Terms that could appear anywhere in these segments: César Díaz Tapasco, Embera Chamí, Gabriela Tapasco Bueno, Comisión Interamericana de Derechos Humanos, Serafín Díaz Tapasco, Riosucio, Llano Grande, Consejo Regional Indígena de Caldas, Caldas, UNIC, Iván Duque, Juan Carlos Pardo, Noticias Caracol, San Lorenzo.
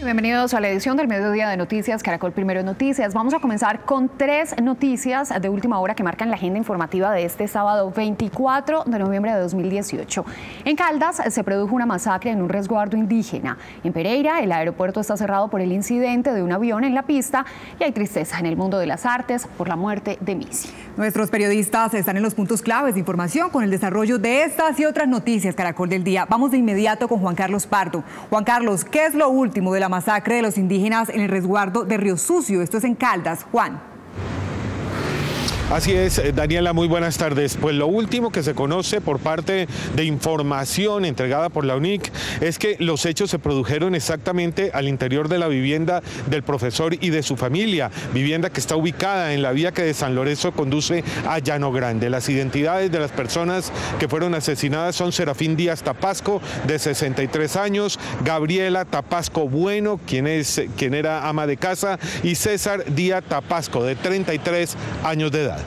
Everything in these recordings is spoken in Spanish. Bienvenidos a la edición del mediodía de Noticias Caracol Primero Noticias. Vamos a comenzar con tres noticias de última hora que marcan la agenda informativa de este sábado 24 de noviembre de 2018. En Caldas se produjo una masacre en un resguardo indígena. En Pereira el aeropuerto está cerrado por el incidente de un avión en la pista y hay tristeza en el mundo de las artes por la muerte de Missy. Nuestros periodistas están en los puntos claves de información con el desarrollo de estas y otras noticias Caracol del día. Vamos de inmediato con Juan Carlos Pardo. Juan Carlos, ¿qué es lo último de la masacre de los indígenas en el resguardo de Riosucio? Esto es en Caldas. Juan. Así es, Daniela, muy buenas tardes. Pues lo último que se conoce por parte de información entregada por la UNIC es que los hechos se produjeron exactamente al interior de la vivienda del profesor y de su familia, vivienda que está ubicada en la vía que de San Lorenzo conduce a Llano Grande. Las identidades de las personas que fueron asesinadas son Serafín Díaz Tapasco, de 63 años, Gabriela Tapasco Bueno, quien era ama de casa, y César Díaz Tapasco, de 33 años de edad.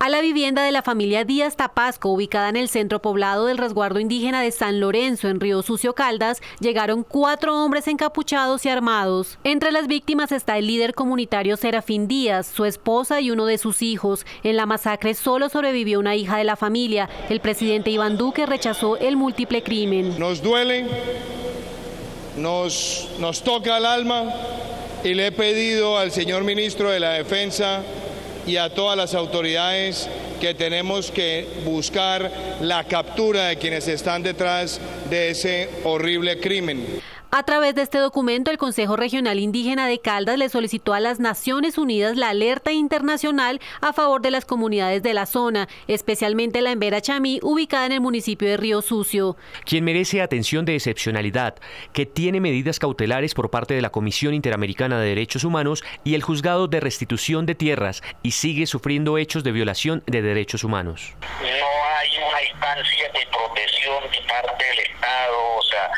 A la vivienda de la familia Díaz Tapasco, ubicada en el centro poblado del resguardo indígena de San Lorenzo, en Riosucio, Caldas, llegaron 4 hombres encapuchados y armados. Entre las víctimas está el líder comunitario Serafín Díaz, su esposa y uno de sus hijos. En la masacre solo sobrevivió una hija de la familia. El presidente Iván Duque rechazó el múltiple crimen. Nos duele, nos toca el alma. Y le he pedido al señor ministro de la Defensa y a todas las autoridades que tenemos que buscar la captura de quienes están detrás de ese horrible crimen. A través de este documento, el Consejo Regional Indígena de Caldas le solicitó a las Naciones Unidas la alerta internacional a favor de las comunidades de la zona, especialmente la Embera Chamí, ubicada en el municipio de Riosucio. Quien merece atención de excepcionalidad, que tiene medidas cautelares por parte de la Comisión Interamericana de Derechos Humanos y el Juzgado de Restitución de Tierras, y sigue sufriendo hechos de violación de derechos humanos. No hay una instancia de protección de parte del Estado, o sea,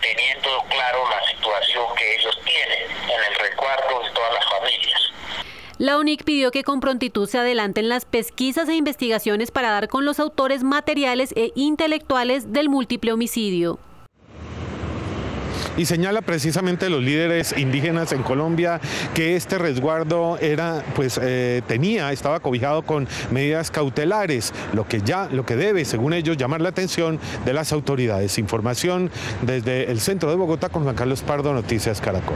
teniendo claro la situación que ellos tienen en el resguardo de todas las familias. La UNIC pidió que con prontitud se adelanten las pesquisas e investigaciones para dar con los autores materiales e intelectuales del múltiple homicidio. Y señala precisamente los líderes indígenas en Colombia que este resguardo era, pues, estaba cobijado con medidas cautelares, lo que debe, según ellos, llamar la atención de las autoridades. Información desde el centro de Bogotá con Juan Carlos Pardo, Noticias Caracol.